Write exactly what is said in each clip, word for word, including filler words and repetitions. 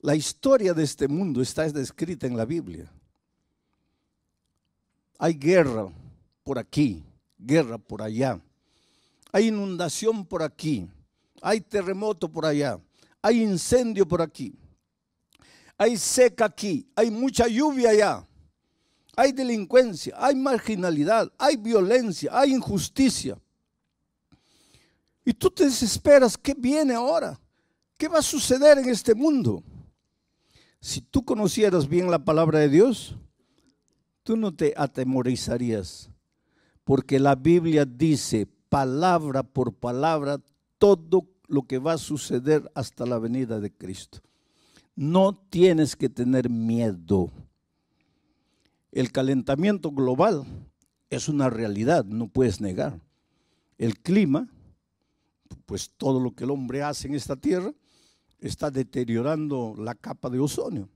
La historia de este mundo está descrita en la Biblia. Hay guerra por aquí, guerra por allá. Hay inundación por aquí, hay terremoto por allá, hay incendio por aquí, hay seca aquí, hay mucha lluvia allá. Hay delincuencia, hay marginalidad, hay violencia, hay injusticia. Y tú te desesperas, ¿qué viene ahora? ¿Qué va a suceder en este mundo? Si tú conocieras bien la palabra de Dios, tú no te atemorizarías, porque la Biblia dice palabra por palabra todo lo que va a suceder hasta la venida de Cristo. No tienes que tener miedo. El calentamiento global es una realidad, no puedes negar. El clima, pues todo lo que el hombre hace en esta tierra, está deteriorando la capa de ozono.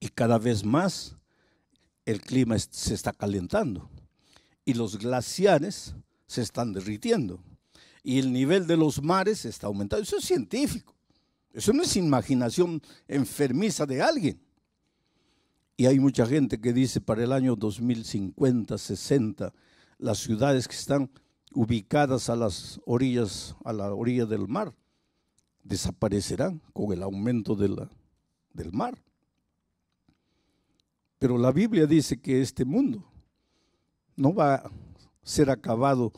Y cada vez más el clima se está calentando y los glaciares se están derritiendo y el nivel de los mares está aumentando. Eso es científico, eso no es imaginación enfermiza de alguien. Y hay mucha gente que dice para el año dos mil cincuenta, sesenta, las ciudades que están ubicadas a las orillas, a la orilla del mar, desaparecerán con el aumento de la, del mar. Pero la Biblia dice que este mundo no va a ser acabado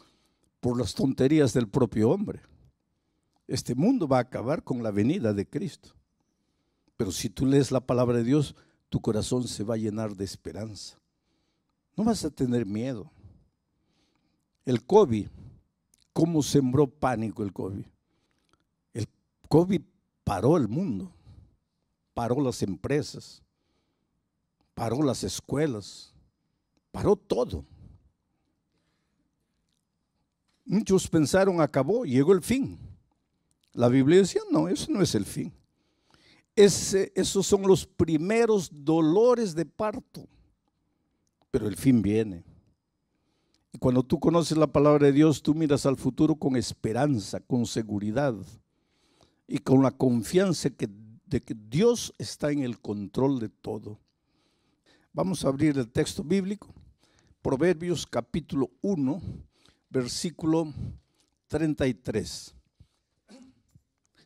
por las tonterías del propio hombre. Este mundo va a acabar con la venida de Cristo. Pero si tú lees la palabra de Dios, tu corazón se va a llenar de esperanza. No vas a tener miedo. El COVID, ¿cómo sembró pánico el COVID? El COVID paró el mundo, paró las empresas, paró las escuelas, paró todo. Muchos pensaron, acabó, llegó el fin. La Biblia decía, no, eso no es el fin. Ese, esos son los primeros dolores de parto, pero el fin viene. Y cuando tú conoces la palabra de Dios, tú miras al futuro con esperanza, con seguridad y con la confianza que, de que Dios está en el control de todo. Vamos a abrir el texto bíblico, Proverbios capítulo uno, versículo treinta y tres.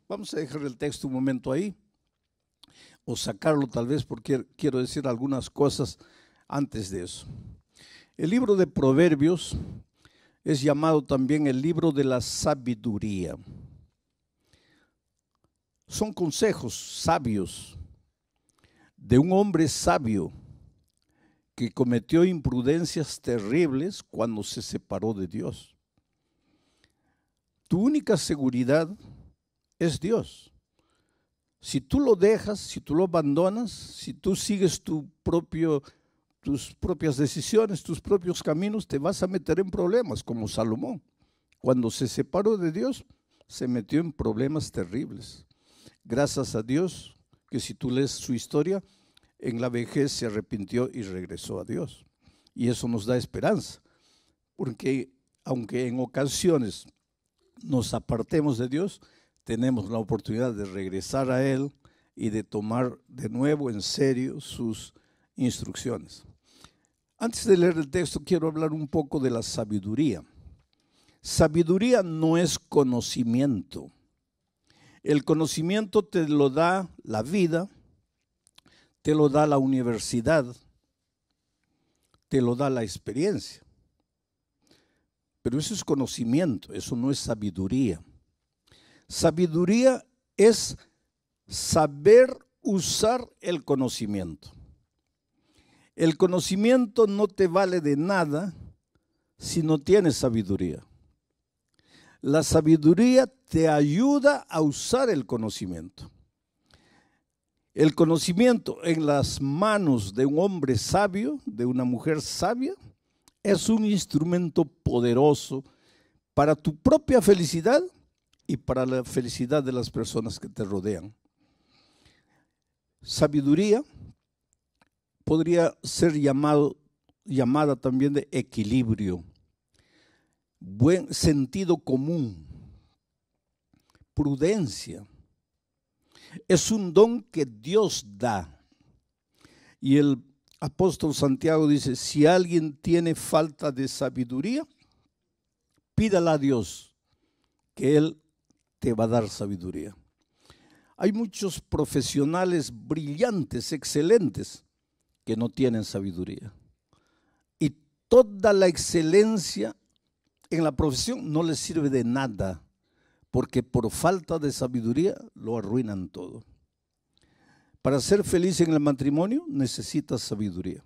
Vamos a dejar el texto un momento ahí, o sacarlo tal vez, porque quiero decir algunas cosas antes de eso. El libro de Proverbios es llamado también el libro de la sabiduría. Son consejos sabios de un hombre sabio que cometió imprudencias terribles cuando se separó de Dios. Tu única seguridad es Dios. Si tú lo dejas, si tú lo abandonas, si tú sigues tu propio, tus propias decisiones, tus propios caminos, te vas a meter en problemas, como Salomón. Cuando se separó de Dios, se metió en problemas terribles. Gracias a Dios, que si tú lees su historia, en la vejez se arrepintió y regresó a Dios. Y eso nos da esperanza, porque aunque en ocasiones nos apartemos de Dios, tenemos la oportunidad de regresar a Él y de tomar de nuevo en serio sus instrucciones. Antes de leer el texto, quiero hablar un poco de la sabiduría. Sabiduría no es conocimiento. El conocimiento te lo da la vida, te lo da la universidad, te lo da la experiencia. Pero eso es conocimiento, eso no es sabiduría. Sabiduría es saber usar el conocimiento. El conocimiento no te vale de nada si no tienes sabiduría. La sabiduría te ayuda a usar el conocimiento. El conocimiento en las manos de un hombre sabio, de una mujer sabia, es un instrumento poderoso para tu propia felicidad y para la felicidad de las personas que te rodean. Sabiduría podría ser llamado, llamada también de equilibrio, buen sentido común, prudencia. Es un don que Dios da. Y el apóstol Santiago dice, si alguien tiene falta de sabiduría, pídala a Dios, que Él te va a dar sabiduría. Hay muchos profesionales brillantes, excelentes, que no tienen sabiduría. Y toda la excelencia en la profesión no les sirve de nada, porque por falta de sabiduría lo arruinan todo. Para ser feliz en el matrimonio necesitas sabiduría.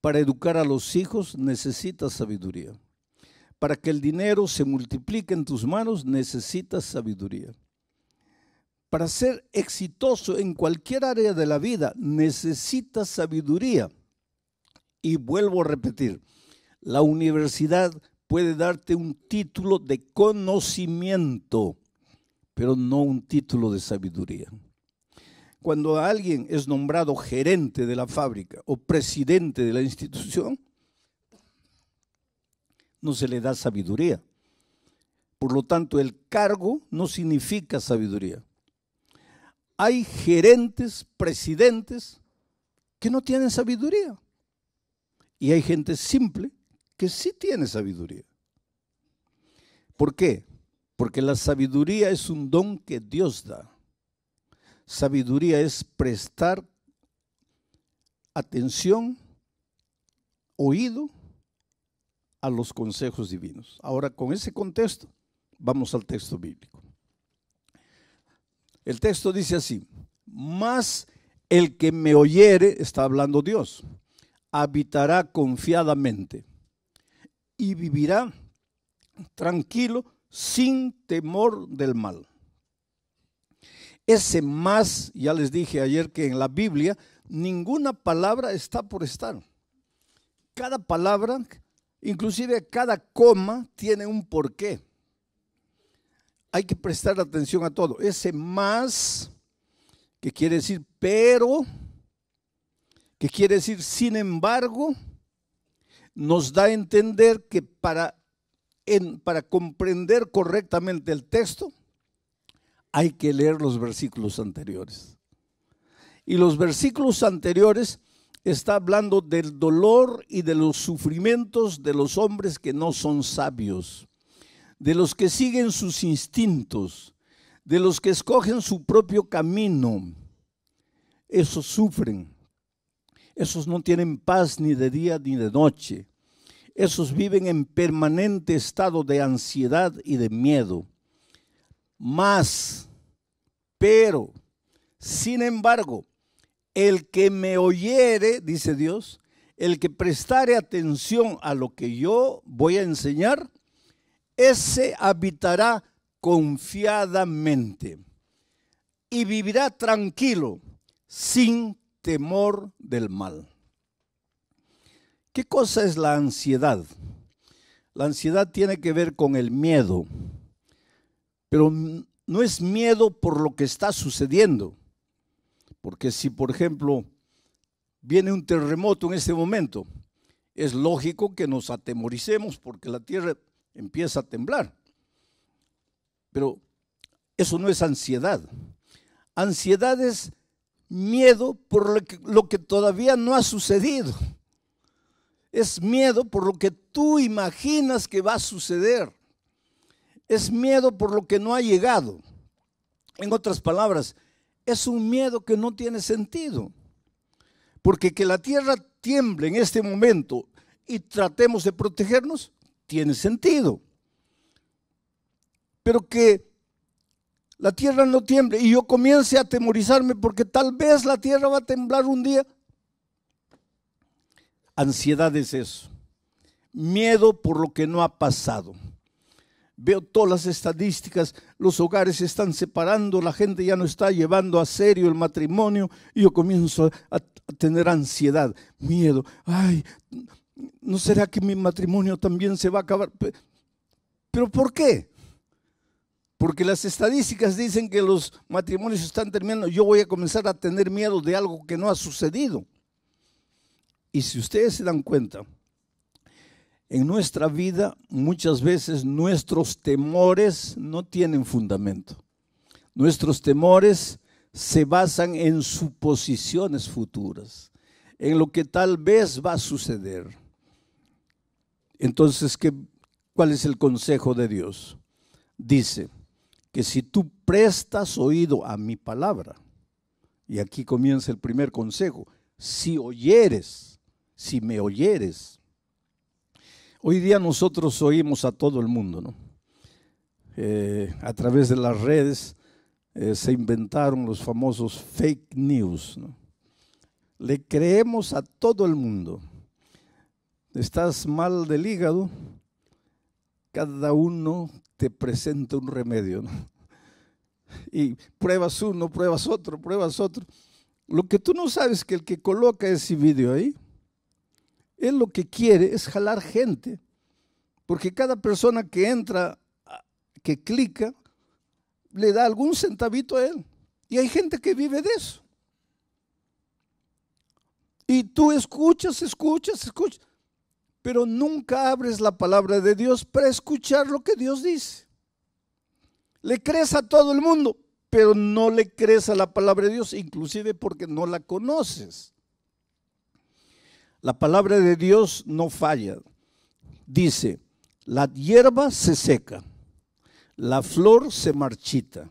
Para educar a los hijos necesitas sabiduría. Para que el dinero se multiplique en tus manos necesitas sabiduría. Para ser exitoso en cualquier área de la vida necesitas sabiduría. Y vuelvo a repetir, la universidad puede darte un título de conocimiento, pero no un título de sabiduría. Cuando alguien es nombrado gerente de la fábrica o presidente de la institución, no se le da sabiduría. Por lo tanto, el cargo no significa sabiduría. Hay gerentes, presidentes que no tienen sabiduría. Y hay gente simple que sí tiene sabiduría. ¿Por qué? Porque la sabiduría es un don que Dios da. Sabiduría es prestar atención, oído a los consejos divinos. Ahora, con ese contexto, vamos al texto bíblico. El texto dice así, mas el que me oyere, está hablando Dios, habitará confiadamente y vivirá tranquilo sin temor del mal. Ese más, ya les dije ayer que en la Biblia, ninguna palabra está por estar. Cada palabra, inclusive cada coma, tiene un porqué. Hay que prestar atención a todo. Ese más, que quiere decir pero, que quiere decir sin embargo, nos da a entender que para, en, para comprender correctamente el texto, hay que leer los versículos anteriores. Y los versículos anteriores está hablando del dolor y de los sufrimientos de los hombres que no son sabios, de los que siguen sus instintos, de los que escogen su propio camino. Esos sufren, esos no tienen paz ni de día ni de noche, esos viven en permanente estado de ansiedad y de miedo. Mas, pero, sin embargo, el que me oyere, dice Dios, el que prestare atención a lo que yo voy a enseñar, ese habitará confiadamente y vivirá tranquilo, sin temor del mal. ¿Qué cosa es la ansiedad? La ansiedad tiene que ver con el miedo. Pero no es miedo por lo que está sucediendo, porque si por ejemplo viene un terremoto en este momento, es lógico que nos atemoricemos porque la tierra empieza a temblar. Pero eso no es ansiedad. Ansiedad es miedo por lo que, lo que todavía no ha sucedido. Es miedo por lo que tú imaginas que va a suceder. Es miedo por lo que no ha llegado. En otras palabras, es un miedo que no tiene sentido. Porque que la tierra tiemble en este momento y tratemos de protegernos, tiene sentido. Pero que la tierra no tiemble y yo comience a atemorizarme porque tal vez la tierra va a temblar un día. Ansiedad es eso. Miedo por lo que no ha pasado. Veo todas las estadísticas, los hogares se están separando, la gente ya no está llevando a serio el matrimonio y yo comienzo a, a tener ansiedad, miedo. Ay, ¿no será que mi matrimonio también se va a acabar? ¿Pero por qué? Porque las estadísticas dicen que los matrimonios están terminando. Yo voy a comenzar a tener miedo de algo que no ha sucedido. Y si ustedes se dan cuenta, en nuestra vida muchas veces nuestros temores no tienen fundamento. Nuestros temores se basan en suposiciones futuras, en lo que tal vez va a suceder. Entonces, ¿qué, ¿cuál es el consejo de Dios? Dice que si tú prestas oído a mi palabra, y aquí comienza el primer consejo, si oyeres, si me oyeres. Hoy día nosotros oímos a todo el mundo, ¿no? Eh, a través de las redes eh, se inventaron los famosos fake news, ¿no? Le creemos a todo el mundo. Estás mal del hígado, cada uno te presenta un remedio, ¿no? Y pruebas uno, pruebas otro, pruebas otro. Lo que tú no sabes es que el que coloca ese video ahí, él lo que quiere es jalar gente, porque cada persona que entra, que clica, le da algún centavito a él. Y hay gente que vive de eso. Y tú escuchas, escuchas, escuchas, pero nunca abres la palabra de Dios para escuchar lo que Dios dice. Le crees a todo el mundo, pero no le crees a la palabra de Dios, inclusive porque no la conoces. La palabra de Dios no falla. Dice, la hierba se seca, la flor se marchita,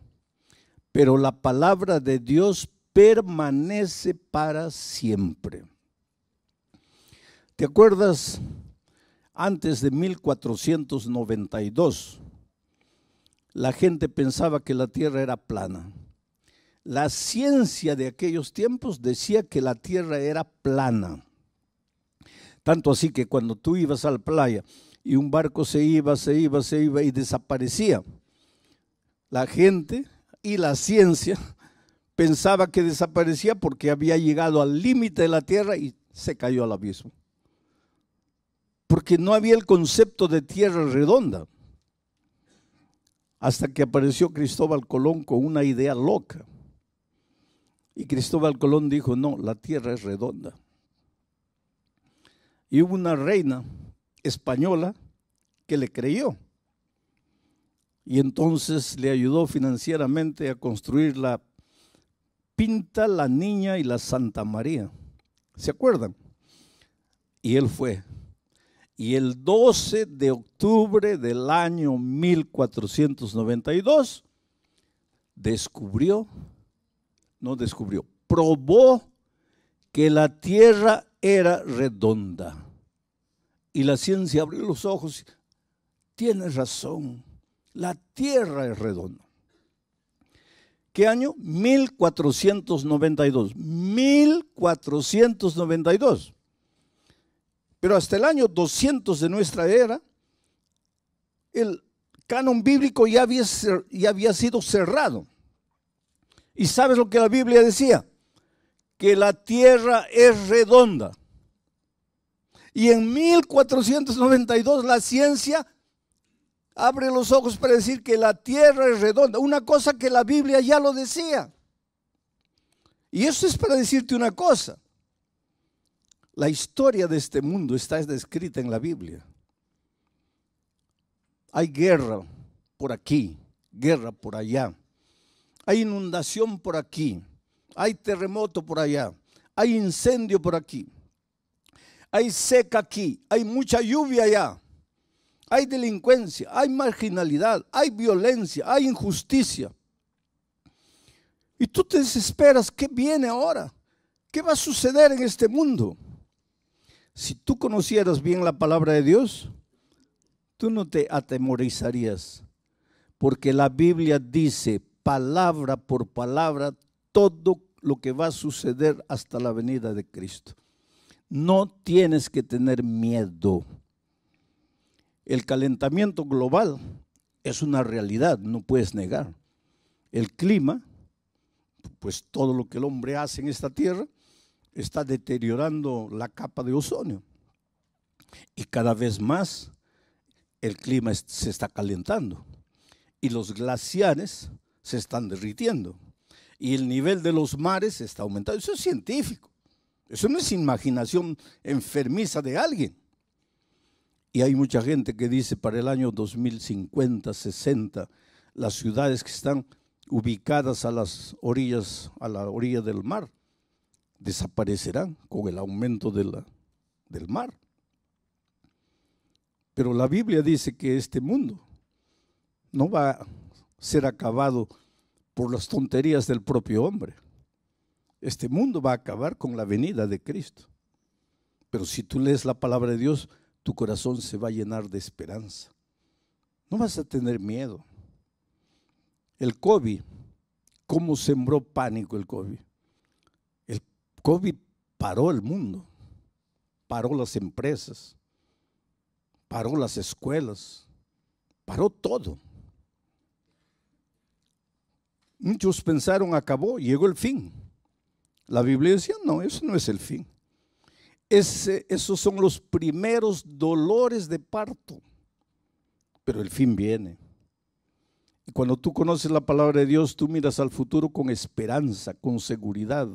pero la palabra de Dios permanece para siempre. ¿Te acuerdas? Antes de mil cuatrocientos noventa y dos, la gente pensaba que la tierra era plana. La ciencia de aquellos tiempos decía que la tierra era plana. Tanto así que cuando tú ibas a la playa y un barco se iba, se iba, se iba y desaparecía, la gente y la ciencia pensaba que desaparecía porque había llegado al límite de la tierra y se cayó al abismo. Porque no había el concepto de tierra redonda. Hasta que apareció Cristóbal Colón con una idea loca. Y Cristóbal Colón dijo, no, la tierra es redonda. Y hubo una reina española que le creyó. Y entonces le ayudó financieramente a construir la Pinta, la Niña y la Santa María. ¿Se acuerdan? Y él fue. Y el doce de octubre del año mil cuatrocientos noventa y dos descubrió, no descubrió, probó que la tierra era redonda. Y la ciencia abrió los ojos. Tiene razón, la tierra es redonda. ¿Qué año? mil cuatrocientos noventa y dos. mil cuatrocientos noventa y dos. Pero hasta el año doscientos de nuestra era, el canon bíblico ya había, ya había sido cerrado. ¿Y sabes lo que la Biblia decía? Que la tierra es redonda. Y en mil cuatrocientos noventa y dos la ciencia abre los ojos para decir que la tierra es redonda. Una cosa que la Biblia ya lo decía. Y eso es para decirte una cosa. La historia de este mundo está descrita en la Biblia. Hay guerra por aquí, guerra por allá. Hay inundación por aquí, hay terremoto por allá, hay incendio por aquí, hay seca aquí, hay mucha lluvia allá. Hay delincuencia, hay marginalidad, hay violencia, hay injusticia. Y tú te desesperas, ¿qué viene ahora? ¿Qué va a suceder en este mundo? Si tú conocieras bien la palabra de Dios, tú no te atemorizarías, porque la Biblia dice palabra por palabra todo lo que va a suceder hasta la venida de Cristo. No tienes que tener miedo. El calentamiento global es una realidad, no puedes negar. El clima, pues todo lo que el hombre hace en esta tierra, está deteriorando la capa de ozono y cada vez más el clima se está calentando y los glaciares se están derritiendo y el nivel de los mares está aumentando. Eso es científico, eso no es imaginación enfermiza de alguien. Y hay mucha gente que dice para el año dos mil cincuenta, sesenta, las ciudades que están ubicadas a las orillas, a la orilla del mar, desaparecerán con el aumento de la, del mar. Pero la Biblia dice que este mundo no va a ser acabado por las tonterías del propio hombre. Este mundo va a acabar con la venida de Cristo. Pero si tú lees la palabra de Dios, tu corazón se va a llenar de esperanza. No vas a tener miedo. El COVID, ¿cómo sembró pánico el COVID? El COVID paró el mundo, paró las empresas, paró las escuelas, paró todo. Muchos pensaron, acabó, llegó el fin. La Biblia decía, no, eso no es el fin. Ese, esos son los primeros dolores de parto, pero el fin viene. Y cuando tú conoces la palabra de Dios, tú miras al futuro con esperanza, con seguridad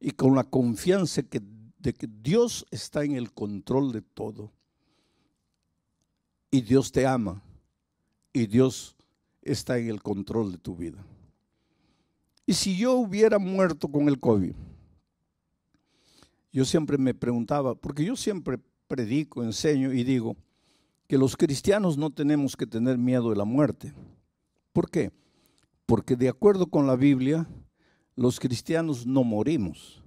y con la confianza que, de que Dios está en el control de todo. Y Dios te ama y Dios está en el control de tu vida. Y si yo hubiera muerto con el COVID, yo siempre me preguntaba, porque yo siempre predico, enseño y digo que los cristianos no tenemos que tener miedo de la muerte. ¿Por qué? Porque de acuerdo con la Biblia, los cristianos no morimos,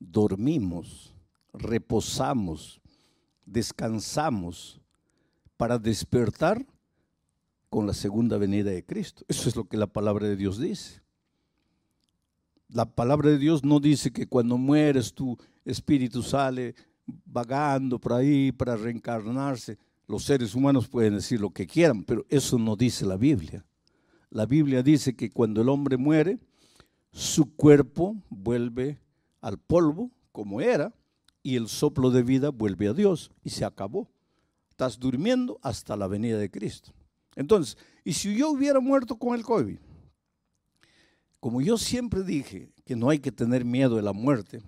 dormimos, reposamos, descansamos para despertar con la segunda venida de Cristo. Eso es lo que la palabra de Dios dice. La palabra de Dios no dice que cuando mueres tu espíritu sale vagando por ahí para reencarnarse. Los seres humanos pueden decir lo que quieran, pero eso no dice la Biblia. La Biblia dice que cuando el hombre muere, su cuerpo vuelve al polvo como era y el soplo de vida vuelve a Dios y se acabó. Estás durmiendo hasta la venida de Cristo. Entonces, y si yo hubiera muerto con el COVID, como yo siempre dije que no hay que tener miedo de la muerte,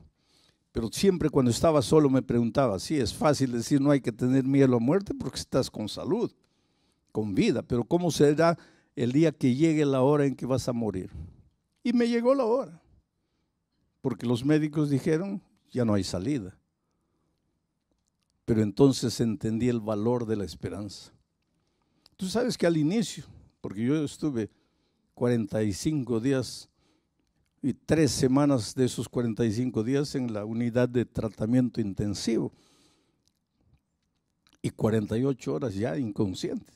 pero siempre cuando estaba solo me preguntaba, sí, es fácil decir no hay que tener miedo a la muerte porque estás con salud, con vida, pero ¿cómo será el día que llegue la hora en que vas a morir? Y me llegó la hora, porque los médicos dijeron, ya no hay salida. Pero entonces entendí el valor de la esperanza. Tú sabes que al inicio, porque yo estuve cuarenta y cinco días y tres semanas de esos cuarenta y cinco días en la unidad de tratamiento intensivo y cuarenta y ocho horas ya inconsciente.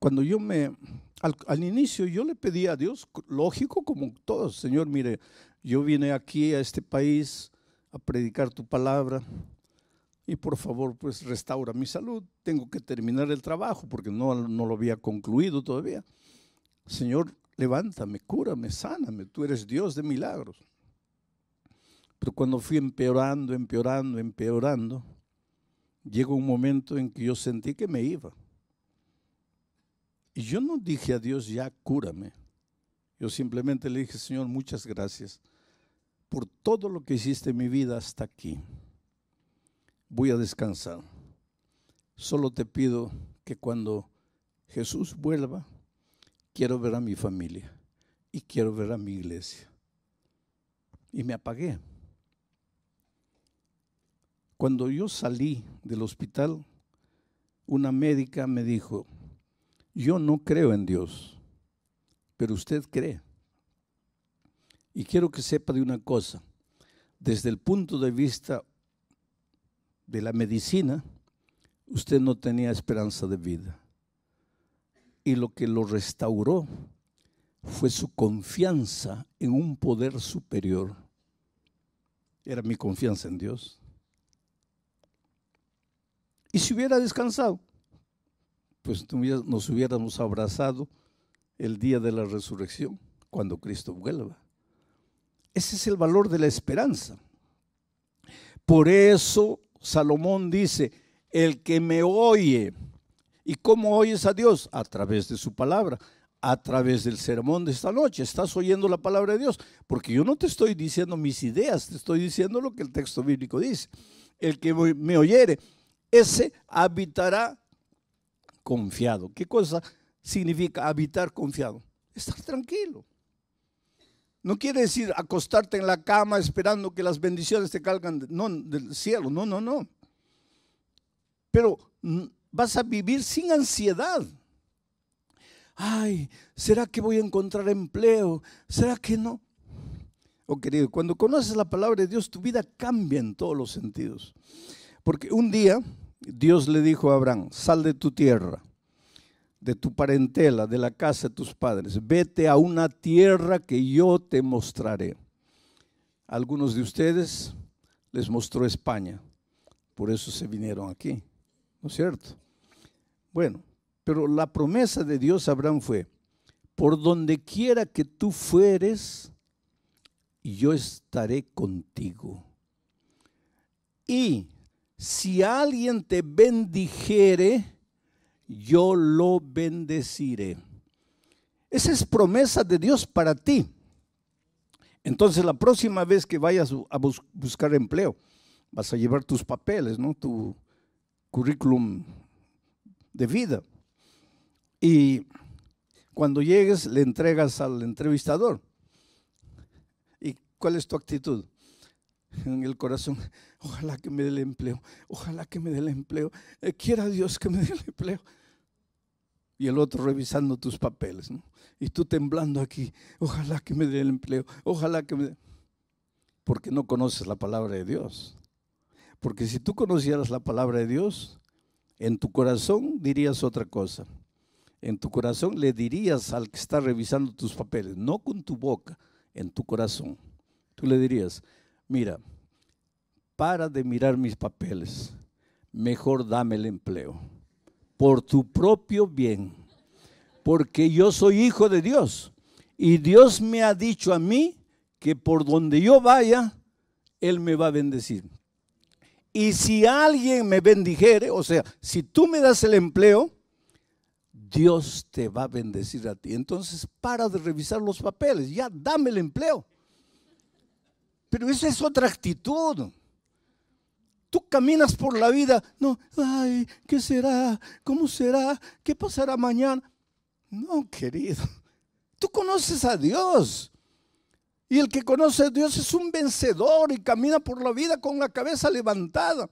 Cuando yo me, al, al inicio yo le pedí a Dios, lógico como todos, Señor, mire, yo vine aquí a este país a predicar tu palabra. Y por favor, pues restaura mi salud. Tengo que terminar el trabajo porque no, no lo había concluido todavía. Señor, levántame, cúrame, sáname. Tú eres Dios de milagros. Pero cuando fui empeorando, empeorando, empeorando, llegó un momento en que yo sentí que me iba. Y yo no dije a Dios, ya cúrame. Yo simplemente le dije, Señor, muchas gracias por todo lo que hiciste en mi vida hasta aquí. Voy a descansar. Solo te pido que cuando Jesús vuelva, quiero ver a mi familia y quiero ver a mi iglesia. Y me apagué. Cuando yo salí del hospital, una médica me dijo, yo no creo en Dios, pero usted cree. Y quiero que sepa de una cosa, desde el punto de vista humano, de la medicina, usted no tenía esperanza de vida. Y lo que lo restauró fue su confianza en un poder superior. Era mi confianza en Dios. Y si hubiera descansado, pues nos hubiéramos abrazado el día de la resurrección, cuando Cristo vuelva. Ese es el valor de la esperanza. Por eso Salomón dice, el que me oye. ¿Y cómo oyes a Dios? A través de su palabra, a través del sermón de esta noche. Estás oyendo la palabra de Dios, porque yo no te estoy diciendo mis ideas, te estoy diciendo lo que el texto bíblico dice. El que me oyere, ese habitará confiado. ¿Qué cosa? significa habitar confiado, estar tranquilo. No quiere decir acostarte en la cama esperando que las bendiciones te caigan del cielo, no, no, no. Pero vas a vivir sin ansiedad. Ay, ¿será que voy a encontrar empleo? ¿Será que no? Oh, querido, cuando conoces la palabra de Dios, tu vida cambia en todos los sentidos. Porque un día Dios le dijo a Abraham, sal de tu tierra, de tu parentela, de la casa de tus padres, vete a una tierra que yo te mostraré. A algunos de ustedes les mostró España, por eso se vinieron aquí, ¿no es cierto? Bueno. Pero la promesa de Dios a Abraham fue, por donde quiera que tú fueres, yo estaré contigo. Y si alguien te bendijere, yo lo bendeciré. Esa es promesa de Dios para ti. Entonces la próxima vez que vayas a bus- buscar empleo, vas a llevar tus papeles, ¿no? Tu currículum de vida. Y cuando llegues, le entregas al entrevistador. ¿Y cuál es tu actitud? En el corazón, ojalá que me dé el empleo, ojalá que me dé el empleo, eh, quiera Dios que me dé el empleo. Y el otro revisando tus papeles, ¿no? Y tú temblando aquí, ojalá que me dé el empleo, ojalá que me dé. Porque no conoces la palabra de Dios. Porque si tú conocieras la palabra de Dios, en tu corazón dirías otra cosa. En tu corazón le dirías al que está revisando tus papeles, no con tu boca, en tu corazón. Tú le dirías, mira, para de mirar mis papeles, mejor dame el empleo, por tu propio bien, porque yo soy hijo de Dios y Dios me ha dicho a mí que por donde yo vaya, Él me va a bendecir. Y si alguien me bendijere, o sea, si tú me das el empleo, Dios te va a bendecir a ti. Entonces para de revisar los papeles, ya dame el empleo. Pero esa es otra actitud. Tú caminas por la vida, no, ay, ¿qué será? ¿Cómo será? ¿Qué pasará mañana? No, querido, tú conoces a Dios. Y el que conoce a Dios es un vencedor y camina por la vida con la cabeza levantada.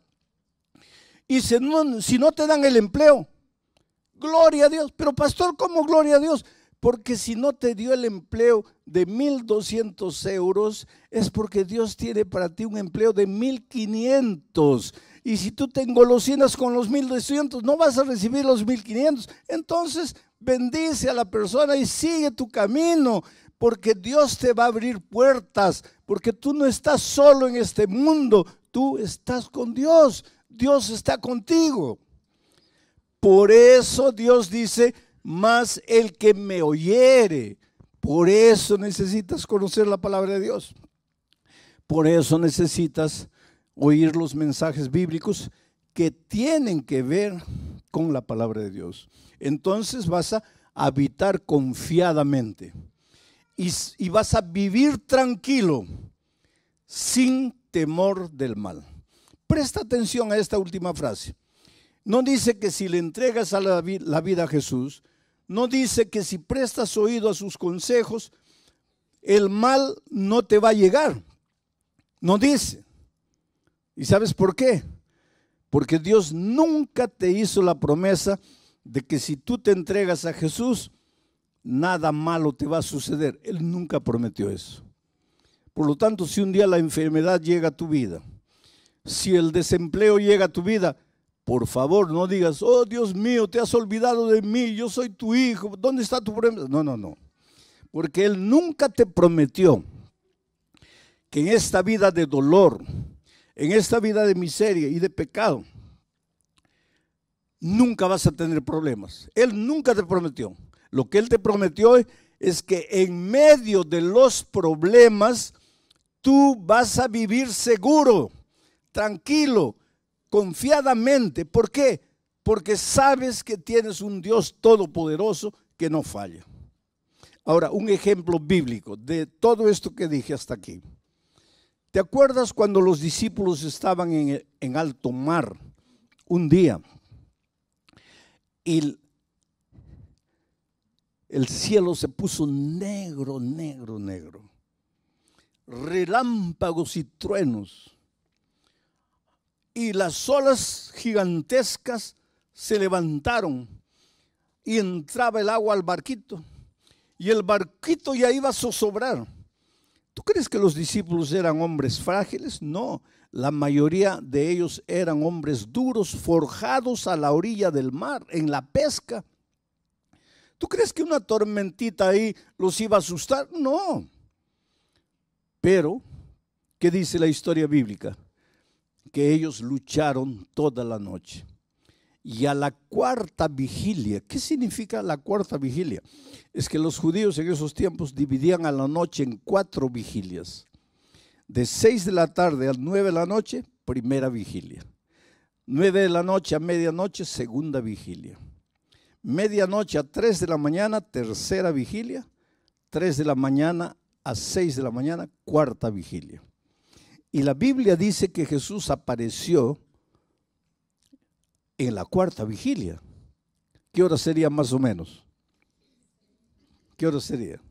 Y si no, si no te dan el empleo, gloria a Dios. Pero pastor, ¿cómo gloria a Dios? Porque si no te dio el empleo de mil doscientos euros, es porque Dios tiene para ti un empleo de mil quinientos. Y si tú te engolosinas con los mil doscientos, no vas a recibir los mil quinientos. Entonces bendice a la persona y sigue tu camino, porque Dios te va a abrir puertas, porque tú no estás solo en este mundo, tú estás con Dios, Dios está contigo. Por eso Dios dice, más el que me oyere. Por eso necesitas conocer la palabra de Dios. Por eso necesitas oír los mensajes bíblicos que tienen que ver con la palabra de Dios. Entonces vas a habitar confiadamente y, y vas a vivir tranquilo, sin temor del mal. Presta atención a esta última frase. No dice que si le entregas a la, la vida a Jesús, no dice que si prestas oído a sus consejos, el mal no te va a llegar. No dice. ¿Y sabes por qué? Porque Dios nunca te hizo la promesa de que si tú te entregas a Jesús, nada malo te va a suceder. Él nunca prometió eso. Por lo tanto, si un día la enfermedad llega a tu vida, si el desempleo llega a tu vida, por favor, no digas, oh Dios mío, te has olvidado de mí, yo soy tu hijo, ¿dónde está tu promesa? No, no, no. Porque Él nunca te prometió que en esta vida de dolor, en esta vida de miseria y de pecado, nunca vas a tener problemas. Él nunca te prometió. Lo que Él te prometió es que en medio de los problemas, tú vas a vivir seguro, tranquilo, confiadamente. ¿Por qué? Porque sabes que tienes un Dios todopoderoso que no falla. Ahora, un ejemplo bíblico de todo esto que dije hasta aquí. ¿Te acuerdas cuando los discípulos estaban en, en alto mar un día? Y el cielo se puso negro, negro, negro. Relámpagos y truenos. Y las olas gigantescas se levantaron y entraba el agua al barquito. Y el barquito ya iba a zozobrar. ¿Tú crees que los discípulos eran hombres frágiles? No, la mayoría de ellos eran hombres duros, forjados a la orilla del mar, en la pesca. ¿Tú crees que una tormentita ahí los iba a asustar? No. Pero, ¿qué dice la historia bíblica? Que ellos lucharon toda la noche. Y a la cuarta vigilia, ¿qué significa la cuarta vigilia? Es que los judíos en esos tiempos dividían a la noche en cuatro vigilias. De seis de la tarde a nueve de la noche, primera vigilia. Nueve de la noche a medianoche, segunda vigilia. Medianoche a tres de la mañana, tercera vigilia. Tres de la mañana a seis de la mañana, cuarta vigilia. Y la Biblia dice que Jesús apareció en la cuarta vigilia. ¿Qué hora sería más o menos? ¿Qué hora sería?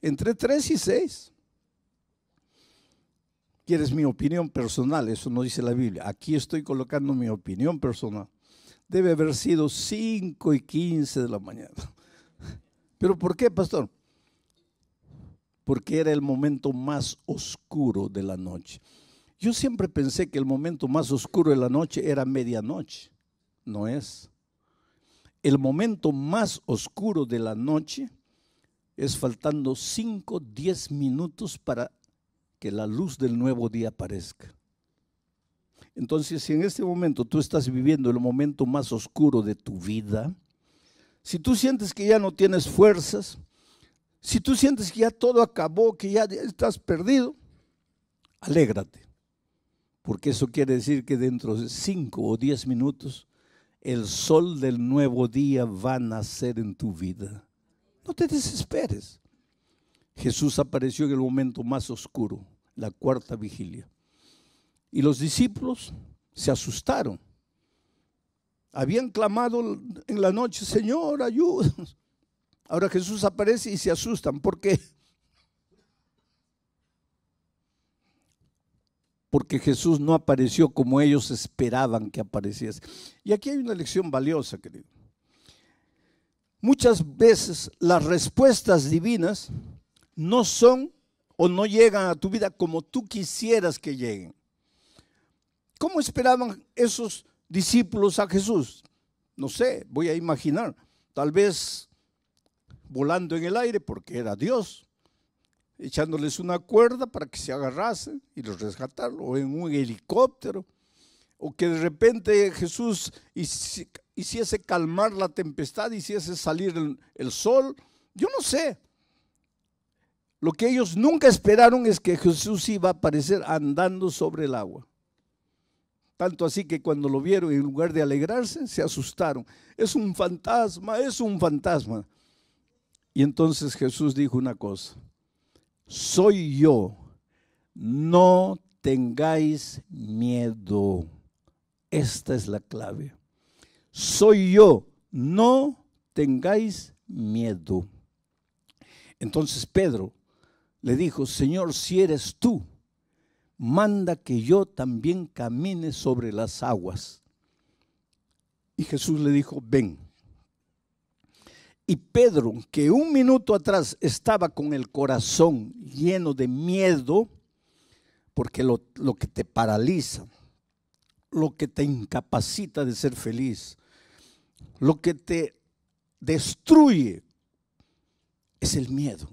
Entre tres y seis. ¿Quieres mi opinión personal? Eso no dice la Biblia. Aquí estoy colocando mi opinión personal. Debe haber sido cinco y quince de la mañana. ¿Pero por qué, pastor? Porque era el momento más oscuro de la noche. Yo siempre pensé que el momento más oscuro de la noche era medianoche. No es. El momento más oscuro de la noche es faltando cinco, diez minutos para que la luz del nuevo día aparezca. Entonces, si en este momento tú estás viviendo el momento más oscuro de tu vida, si tú sientes que ya no tienes fuerzas, si tú sientes que ya todo acabó, que ya estás perdido, alégrate. Porque eso quiere decir que dentro de cinco o diez minutos el sol del nuevo día va a nacer en tu vida. No te desesperes. Jesús apareció en el momento más oscuro, la cuarta vigilia. Y los discípulos se asustaron. Habían clamado en la noche, Señor, ayúdanos. Ahora Jesús aparece y se asustan. ¿Por qué? Porque Jesús no apareció como ellos esperaban que apareciese. Y aquí hay una lección valiosa, querido. Muchas veces las respuestas divinas no son o no llegan a tu vida como tú quisieras que lleguen. ¿Cómo esperaban esos discípulos a Jesús? No sé, voy a imaginar. Tal vez volando en el aire porque era Dios, echándoles una cuerda para que se agarrasen y los rescataron, o en un helicóptero, o que de repente Jesús hiciese calmar la tempestad, hiciese salir el, el sol, yo no sé. Lo que ellos nunca esperaron es que Jesús iba a aparecer andando sobre el agua. Tanto así que cuando lo vieron, en lugar de alegrarse, se asustaron. Es un fantasma, es un fantasma. Y entonces Jesús dijo una cosa. Soy yo, no tengáis miedo. Esta es la clave. Soy yo, no tengáis miedo. Entonces Pedro le dijo, Señor, si eres tú, manda que yo también camine sobre las aguas. Y Jesús le dijo, ven. Y Pedro, que un minuto atrás estaba con el corazón lleno de miedo, porque lo, lo que te paraliza, lo que te incapacita de ser feliz, lo que te destruye, es el miedo.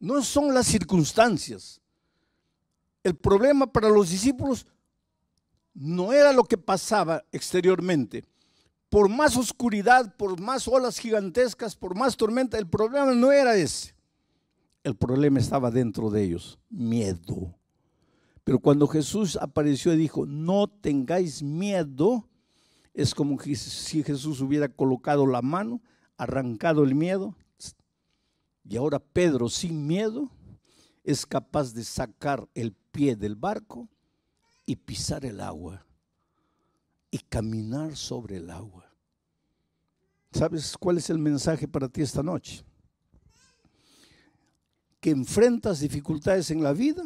No son las circunstancias. El problema para los discípulos no era lo que pasaba exteriormente. Por más oscuridad, por más olas gigantescas, por más tormenta, el problema no era ese. El problema estaba dentro de ellos, miedo. Pero cuando Jesús apareció y dijo, no tengáis miedo, es como si Jesús hubiera colocado la mano, arrancado el miedo. Y ahora Pedro, sin miedo, es capaz de sacar el pie del barco y pisar el agua. Y caminar sobre el agua. ¿Sabes cuál es el mensaje para ti esta noche? Que enfrentas dificultades en la vida,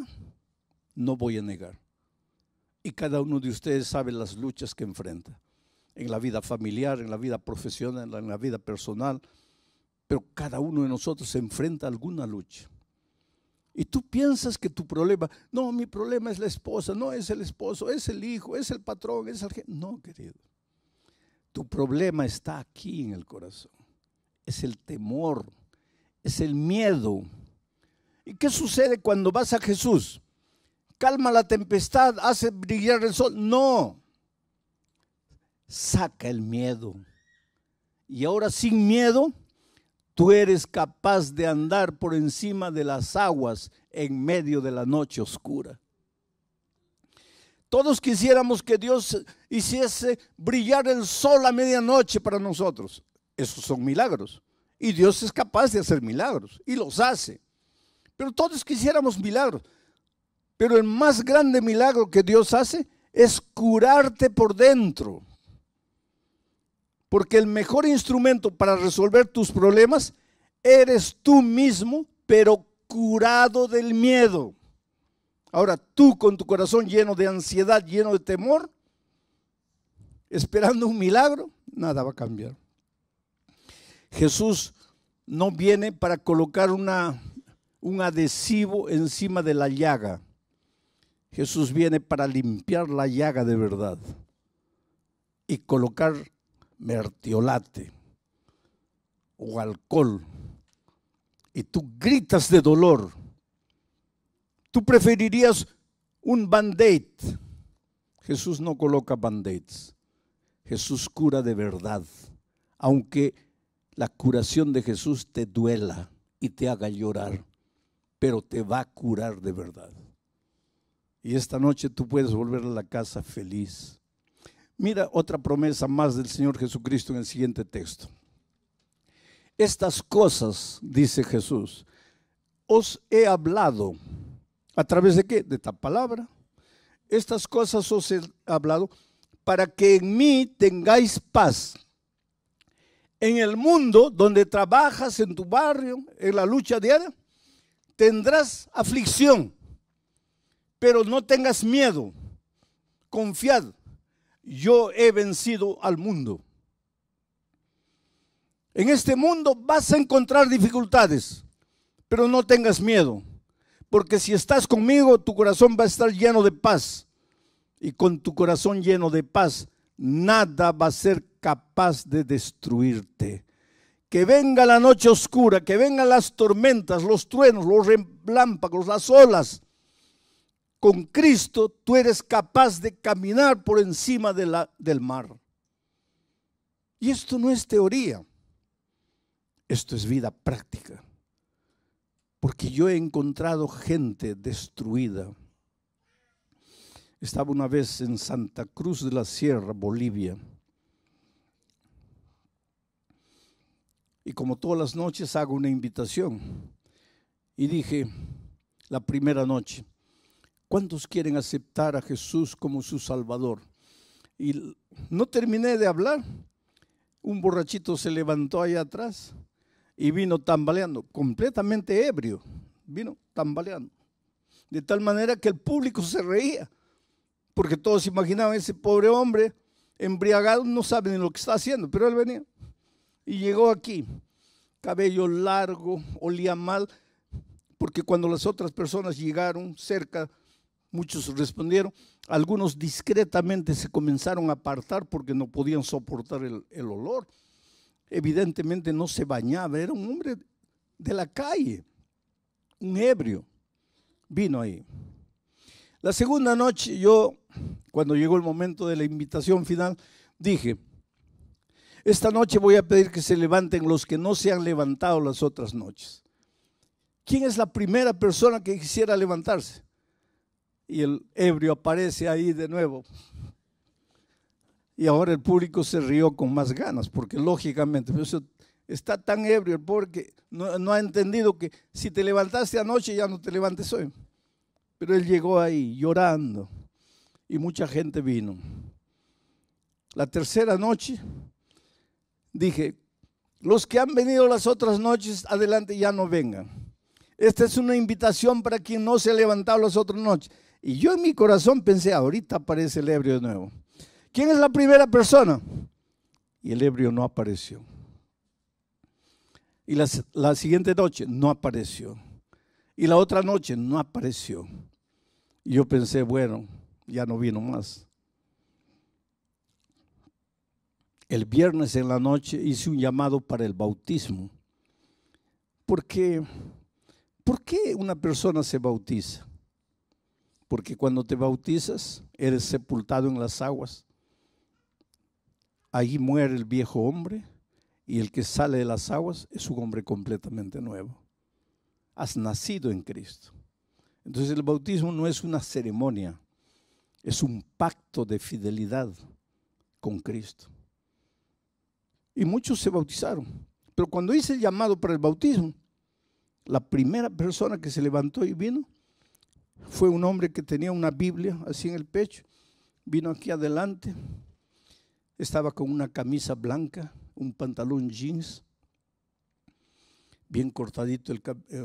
no voy a negar. Y cada uno de ustedes sabe las luchas que enfrenta. En la vida familiar, en la vida profesional, en la vida personal. Pero cada uno de nosotros se enfrenta a alguna lucha. Y tú piensas que tu problema, no, mi problema es la esposa, no es el esposo, es el hijo, es el patrón, es el jefe. No, querido. Tu problema está aquí en el corazón. Es el temor, es el miedo. ¿Y qué sucede cuando vas a Jesús? Calma la tempestad, hace brillar el sol. No. Saca el miedo. Y ahora sin miedo, tú eres capaz de andar por encima de las aguas en medio de la noche oscura. Todos quisiéramos que Dios hiciese brillar el sol a medianoche para nosotros. Esos son milagros. Y Dios es capaz de hacer milagros. Y los hace. Pero todos quisiéramos milagros. Pero el más grande milagro que Dios hace es curarte por dentro. Porque el mejor instrumento para resolver tus problemas eres tú mismo, pero curado del miedo. Ahora tú con tu corazón lleno de ansiedad, lleno de temor, esperando un milagro, nada va a cambiar. Jesús no viene para colocar una... un adhesivo encima de la llaga. Jesús viene para limpiar la llaga de verdad y colocar mertiolate o alcohol. Y tú gritas de dolor. Tú preferirías un band-aid. Jesús no coloca band-aids. Jesús cura de verdad, aunque la curación de Jesús te duela y te haga llorar, pero te va a curar de verdad. Y esta noche tú puedes volver a la casa feliz. Mira otra promesa más del Señor Jesucristo en el siguiente texto. Estas cosas, dice Jesús, os he hablado. ¿A través de qué? De esta palabra. Estas cosas os he hablado para que en mí tengáis paz. En el mundo donde trabajas, en tu barrio, en la lucha diaria, tendrás aflicción, pero no tengas miedo. Confiad, yo he vencido al mundo. En este mundo vas a encontrar dificultades, pero no tengas miedo, porque si estás conmigo, tu corazón va a estar lleno de paz. Y con tu corazón lleno de paz, nada va a ser capaz de destruirte. Que venga la noche oscura, que vengan las tormentas, los truenos, los relámpagos, las olas. Con Cristo tú eres capaz de caminar por encima de la, del mar. Y esto no es teoría, esto es vida práctica. Porque yo he encontrado gente destruida. Estaba una vez en Santa Cruz de la Sierra, Bolivia. Y como todas las noches hago una invitación. Y dije la primera noche, ¿cuántos quieren aceptar a Jesús como su Salvador? Y no terminé de hablar. Un borrachito se levantó allá atrás y vino tambaleando, completamente ebrio. Vino tambaleando. De tal manera que el público se reía. Porque todos imaginaban, ese pobre hombre embriagado no sabe ni lo que está haciendo, pero él venía. Y llegó aquí, cabello largo, olía mal, porque cuando las otras personas llegaron cerca, muchos respondieron, algunos discretamente se comenzaron a apartar porque no podían soportar el, el olor. Evidentemente no se bañaba, era un hombre de la calle, un ebrio, vino ahí. La segunda noche yo, cuando llegó el momento de la invitación final, dije, esta noche voy a pedir que se levanten los que no se han levantado las otras noches. ¿Quién es la primera persona que quisiera levantarse? Y el ebrio aparece ahí de nuevo. Y ahora el público se rió con más ganas, porque lógicamente está tan ebrio el pobre que no, no ha entendido que si te levantaste anoche ya no te levantes hoy. Pero él llegó ahí llorando y mucha gente vino. La tercera noche... Dije, Los que han venido las otras noches, adelante ya no vengan. Esta es una invitación para quien no se ha levantado las otras noches. Y yo en mi corazón pensé, ahorita aparece el ebrio de nuevo. ¿Quién es la primera persona? Y el ebrio no apareció. Y la, la siguiente noche no apareció. Y la otra noche no apareció. Y yo pensé, bueno, ya no vino más. El viernes en la noche hice un llamado para el bautismo. ¿Por qué? ¿Por qué una persona se bautiza? Porque cuando te bautizas, eres sepultado en las aguas. Allí muere el viejo hombre y el que sale de las aguas es un hombre completamente nuevo. Has nacido en Cristo. Entonces el bautismo no es una ceremonia, es un pacto de fidelidad con Cristo. Y muchos se bautizaron. Pero cuando hice el llamado para el bautismo, la primera persona que se levantó y vino fue un hombre que tenía una Biblia así en el pecho. Vino aquí adelante, estaba con una camisa blanca, un pantalón jeans, bien cortadito el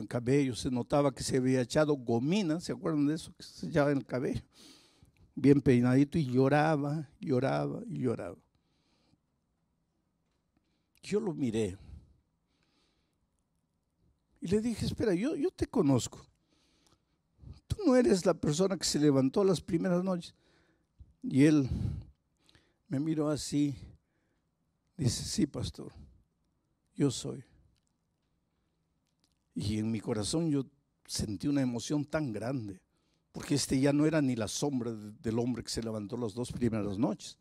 cabello. Se notaba que se había echado gomina, ¿se acuerdan de eso? Que se echaba en el cabello, bien peinadito, y lloraba, lloraba y lloraba. Yo lo miré y le dije, espera, yo, yo te conozco. Tú no eres la persona que se levantó las primeras noches. Y él me miró así, dice, sí, pastor, yo soy. Y en mi corazón yo sentí una emoción tan grande, porque este ya no era ni la sombra del hombre que se levantó las dos primeras noches.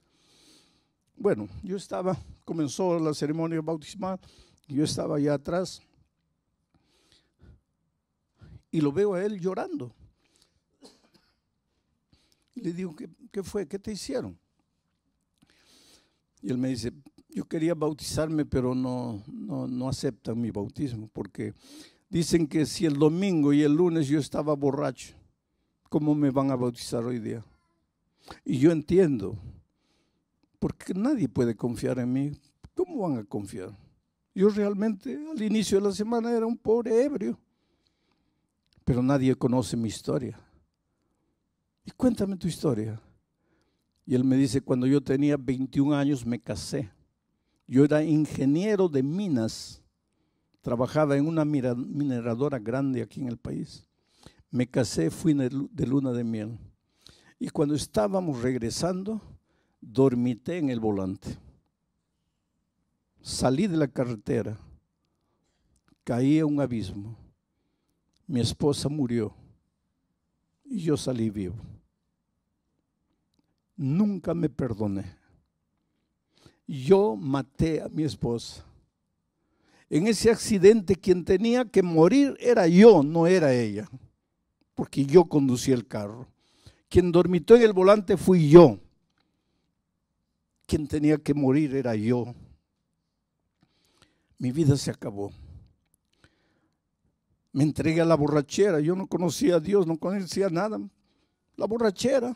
Bueno, yo estaba, comenzó la ceremonia bautismal, yo estaba allá atrás. Y lo veo a él llorando. Le digo, ¿qué, qué fue? ¿Qué te hicieron? Y él me dice, yo quería bautizarme, pero no, no, no aceptan mi bautismo, porque dicen que si el domingo y el lunes yo estaba borracho, ¿cómo me van a bautizar hoy día? Y yo entiendo, porque nadie puede confiar en mí. ¿Cómo van a confiar? Yo realmente al inicio de la semana era un pobre ebrio. Pero nadie conoce mi historia. Y cuéntame tu historia. Y él me dice, cuando yo tenía veintiún años me casé. Yo era ingeniero de minas. Trabajaba en una mineradora grande aquí en el país. Me casé, fui de luna de miel. Y cuando estábamos regresando, dormité en el volante. Salí de la carretera. Caí a un abismo. Mi esposa murió y yo salí vivo. Nunca me perdoné. Yo maté a mi esposa. En ese accidente quien tenía que morir era yo, no era ella, porque yo conducía el carro. Quien dormitó en el volante fui yo. Quien tenía que morir era yo. Mi vida se acabó. Me entregué a la borrachera, yo no conocía a Dios, no conocía nada. La borrachera,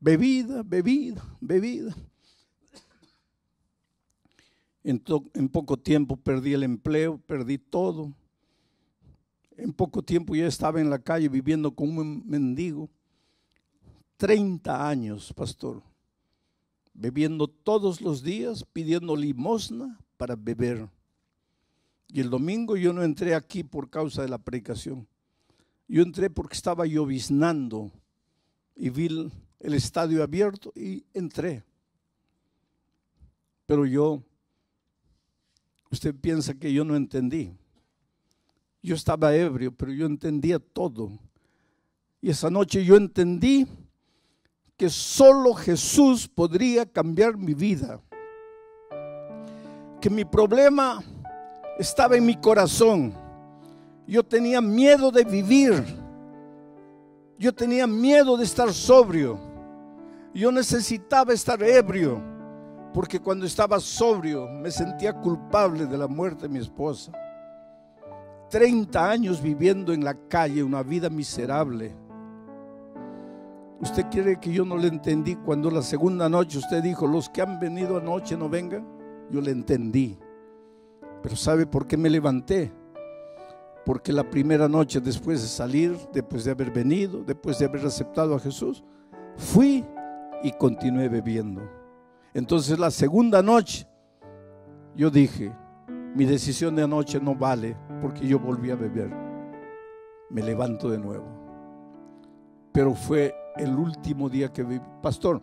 bebida, bebida, bebida. En, en poco tiempo perdí el empleo, perdí todo. En poco tiempo ya estaba en la calle viviendo como un mendigo. treinta años, pastor, bebiendo todos los días, pidiendo limosna para beber. Y el domingo yo no entré aquí por causa de la predicación. Yo entré porque estaba lloviznando y vi el estadio abierto y entré. Pero yo, usted piensa que yo no entendí. Yo estaba ebrio, pero yo entendía todo. Y esa noche yo entendí que solo Jesús podría cambiar mi vida. Que mi problema estaba en mi corazón. Yo tenía miedo de vivir. Yo tenía miedo de estar sobrio. Yo necesitaba estar ebrio, porque cuando estaba sobrio me sentía culpable de la muerte de mi esposa. treinta años viviendo en la calle, una vida miserable. ¿Usted cree que yo no le entendí cuando la segunda noche usted dijo, los que han venido anoche no vengan? Yo le entendí. Pero ¿sabe por qué me levanté? Porque la primera noche después de salir, después de haber venido, después de haber aceptado a Jesús, fui y continué bebiendo. Entonces la segunda noche yo dije, mi decisión de anoche no vale porque yo volví a beber. Me levanto de nuevo. Pero fue el último día que viví. Pastor,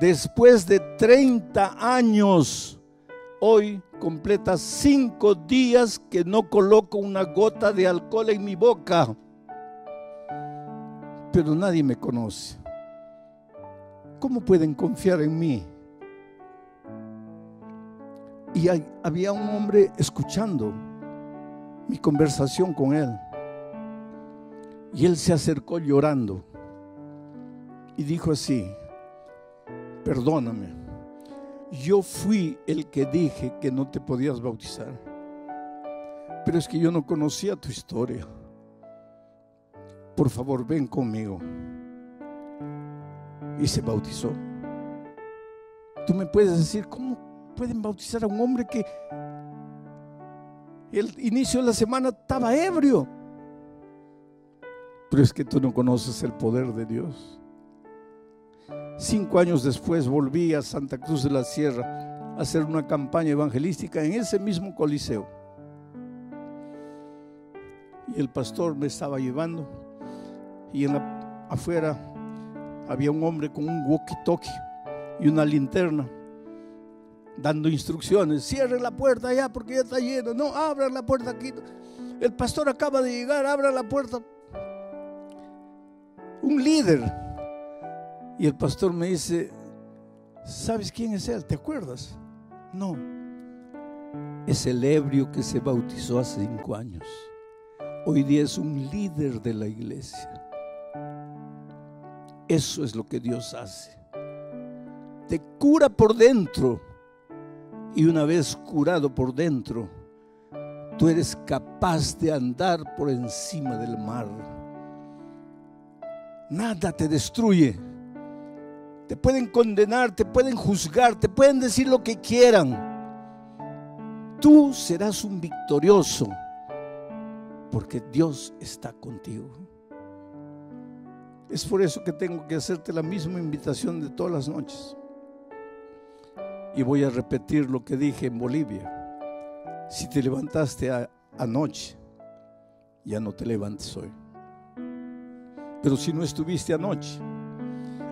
después de treinta años, hoy completa cinco días que no coloco una gota de alcohol en mi boca. Pero nadie me conoce. ¿Cómo pueden confiar en mí? Y hay, había un hombre escuchando mi conversación con él. Y él se acercó llorando. Y dijo así, perdóname, yo fui el que dije que no te podías bautizar, pero es que yo no conocía tu historia. Por favor, ven conmigo. Y se bautizó. Tú me puedes decir, ¿cómo pueden bautizar a un hombre que el inicio de la semana estaba ebrio? Pero es que tú no conoces el poder de Dios. Cinco años después volví a Santa Cruz de la Sierra a hacer una campaña evangelística en ese mismo coliseo. Y el pastor me estaba llevando y en la, afuera había un hombre con un walkie-talkie y una linterna dando instrucciones. Cierre la puerta allá porque ya está llena. No, abra la puerta aquí. El pastor acaba de llegar, abra la puerta. Un líder. Y el pastor me dice, ¿sabes quién es él? ¿Te acuerdas? No, es el ebrio que se bautizó hace cinco años. Hoy día es un líder de la iglesia. Eso es lo que Dios hace. Te cura por dentro. Y una vez curado por dentro, tú eres capaz de andar por encima del mar. Nada te destruye. Te pueden condenar, te pueden juzgar, te pueden decir lo que quieran. Tú serás un victorioso porque Dios está contigo. Es por eso que tengo que hacerte la misma invitación de todas las noches. Y voy a repetir lo que dije en Bolivia. Si te levantaste a, anoche, ya no te levantes hoy. Pero si no estuviste anoche,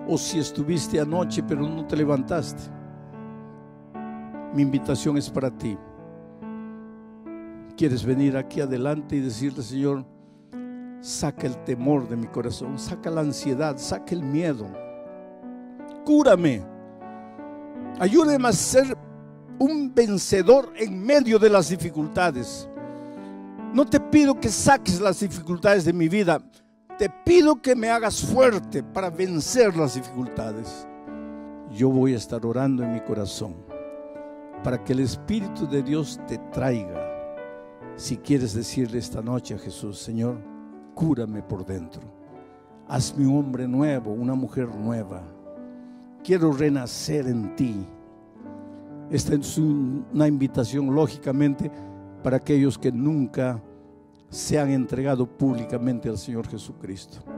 o si estuviste anoche pero no te levantaste, mi invitación es para ti. ¿Quieres venir aquí adelante y decirle, Señor, saca el temor de mi corazón, saca la ansiedad, saca el miedo, cúrame, ayúdame a ser un vencedor en medio de las dificultades? No te pido que saques las dificultades de mi vida. Te pido que me hagas fuerte para vencer las dificultades. Yo voy a estar orando en mi corazón para que el Espíritu de Dios te traiga. Si quieres decirle esta noche a Jesús, Señor, cúrame por dentro. Hazme un hombre nuevo, una mujer nueva. Quiero renacer en ti. Esta es una invitación, lógicamente, para aquellos que nunca se han entregado públicamente al Señor Jesucristo.